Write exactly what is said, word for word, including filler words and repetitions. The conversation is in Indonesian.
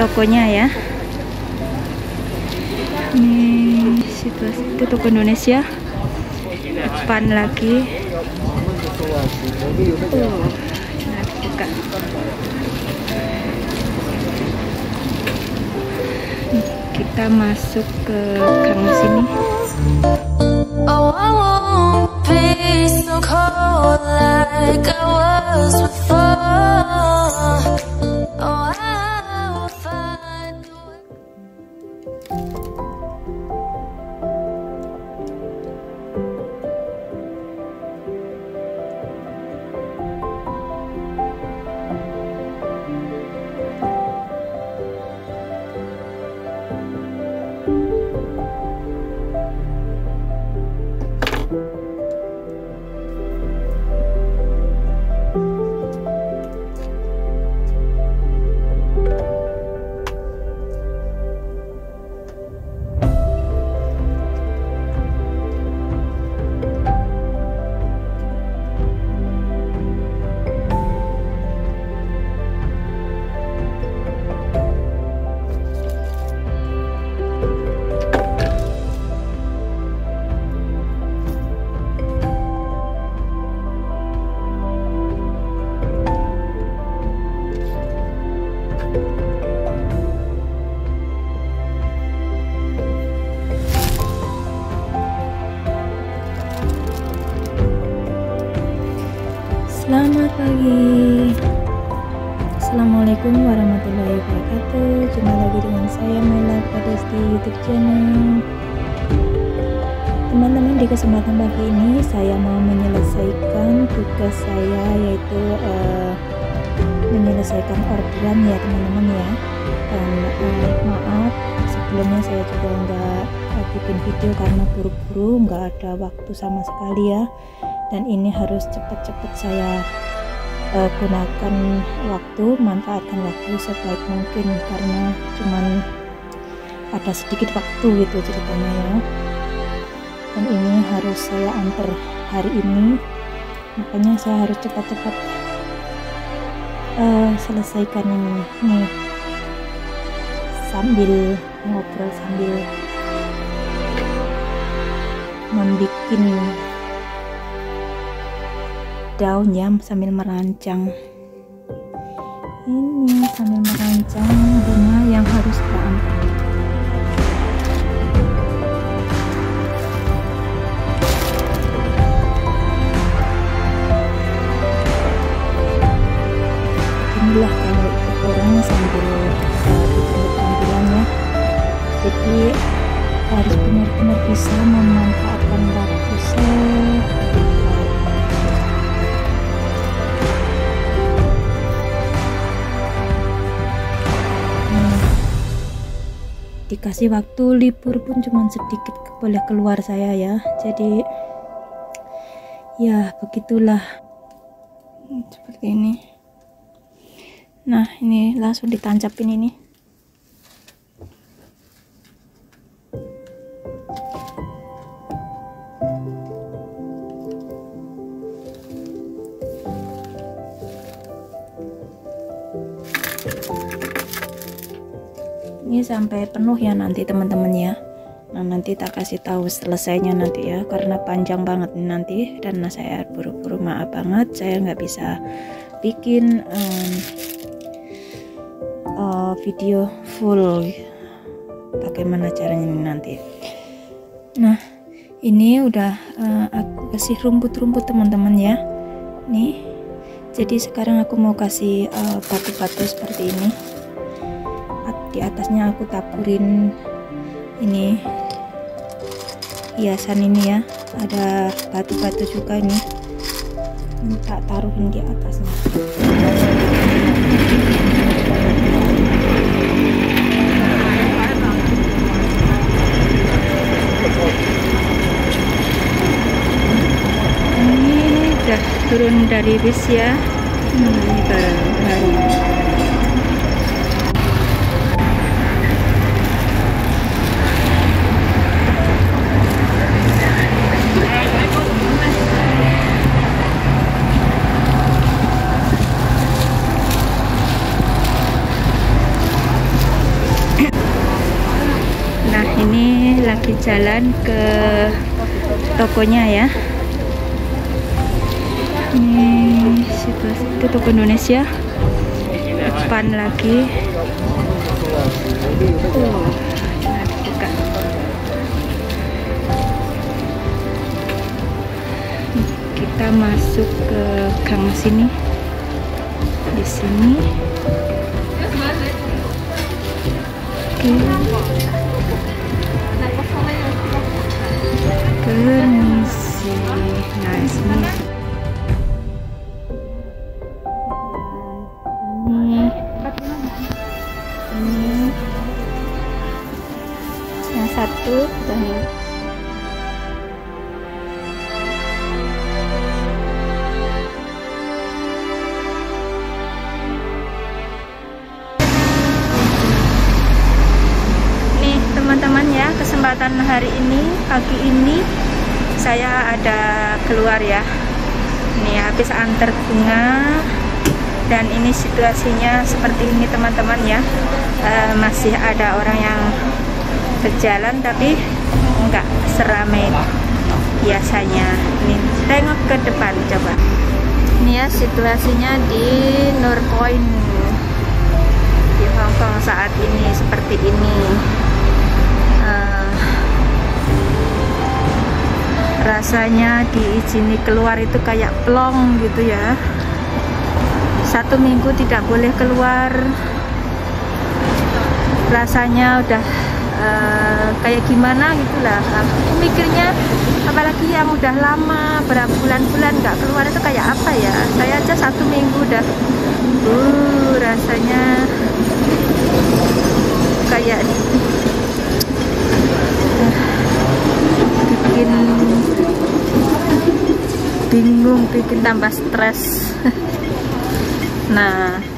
tokonya ya. Ini situasi, itu toko Indonesia. Depan lagi. Oh, nah, buka. Kita masuk ke gang sini. Oh, I won't be so cold like I was before. Selamat pagi. Assalamualaikum warahmatullahi wabarakatuh. Jumpa lagi dengan saya Mela Padas di YouTube channel. Teman-teman, di kesempatan pagi ini saya mau menyelesaikan tugas saya, yaitu uh, menyelesaikan orderan ya teman-teman ya. Dan uh, maaf sebelumnya saya juga nggak uh, bikin video karena buru-buru, nggak ada waktu sama sekali ya. Dan ini harus cepat-cepat saya uh, gunakan waktu, manfaatkan waktu sebaik mungkin karena cuman ada sedikit waktu gitu ceritanya ya. Dan ini harus saya antar hari ini, makanya saya harus cepat-cepat uh, selesaikan ini nih sambil ngobrol, sambil membuat daun ya, sambil merancang ini sambil merancang bunga yang harus diantar. Inilah kalau itu orang sambil tampilannya, jadi harus benar-benar bisa memanfaatkan waktu saya. Dikasih waktu libur pun cuman sedikit boleh keluar saya ya, jadi ya begitulah seperti ini. Nah ini langsung ditancapin ini. Ini sampai penuh ya nanti teman-teman ya. Nah nanti tak kasih tahu selesainya nanti ya, karena panjang banget nanti dan saya buru-buru, maaf banget saya nggak bisa bikin um, uh, video full bagaimana caranya ini nanti. Nah ini udah uh, aku kasih rumput-rumput teman-teman ya nih. Jadi sekarang aku mau kasih batu-batu uh, seperti ini. Di atasnya aku taburin ini hiasan ini ya, ada batu-batu juga ini, ini tak taruhin di atasnya. Ini udah turun dari bis ya. hmm, ini barang-barang lagi jalan ke tokonya ya. Ini situasi, itu toko Indonesia. Depan lagi. Oh, buka. Kita masuk ke gang sini. Di sini. Oke. Permisi. Nah, ini. Satu banyak nih teman-teman ya, kesempatan hari ini pagi ini saya ada keluar ya, ini habis antar bunga. Dan ini situasinya seperti ini teman-teman ya, e, masih ada orang yang berjalan tapi enggak seramai biasanya. Ini tengok ke depan coba. Ini ya situasinya di North Point di Hongkong saat ini seperti ini. Uh, rasanya diizini keluar itu kayak plong gitu ya. Satu minggu tidak boleh keluar. Rasanya udah Uh, kayak gimana gitulah aku mikirnya, apalagi yang udah lama berapa bulan-bulan nggak keluar itu kayak apa ya. Saya aja satu minggu udah uh, rasanya kayak uh, bikin bingung, bikin tambah stres. Nah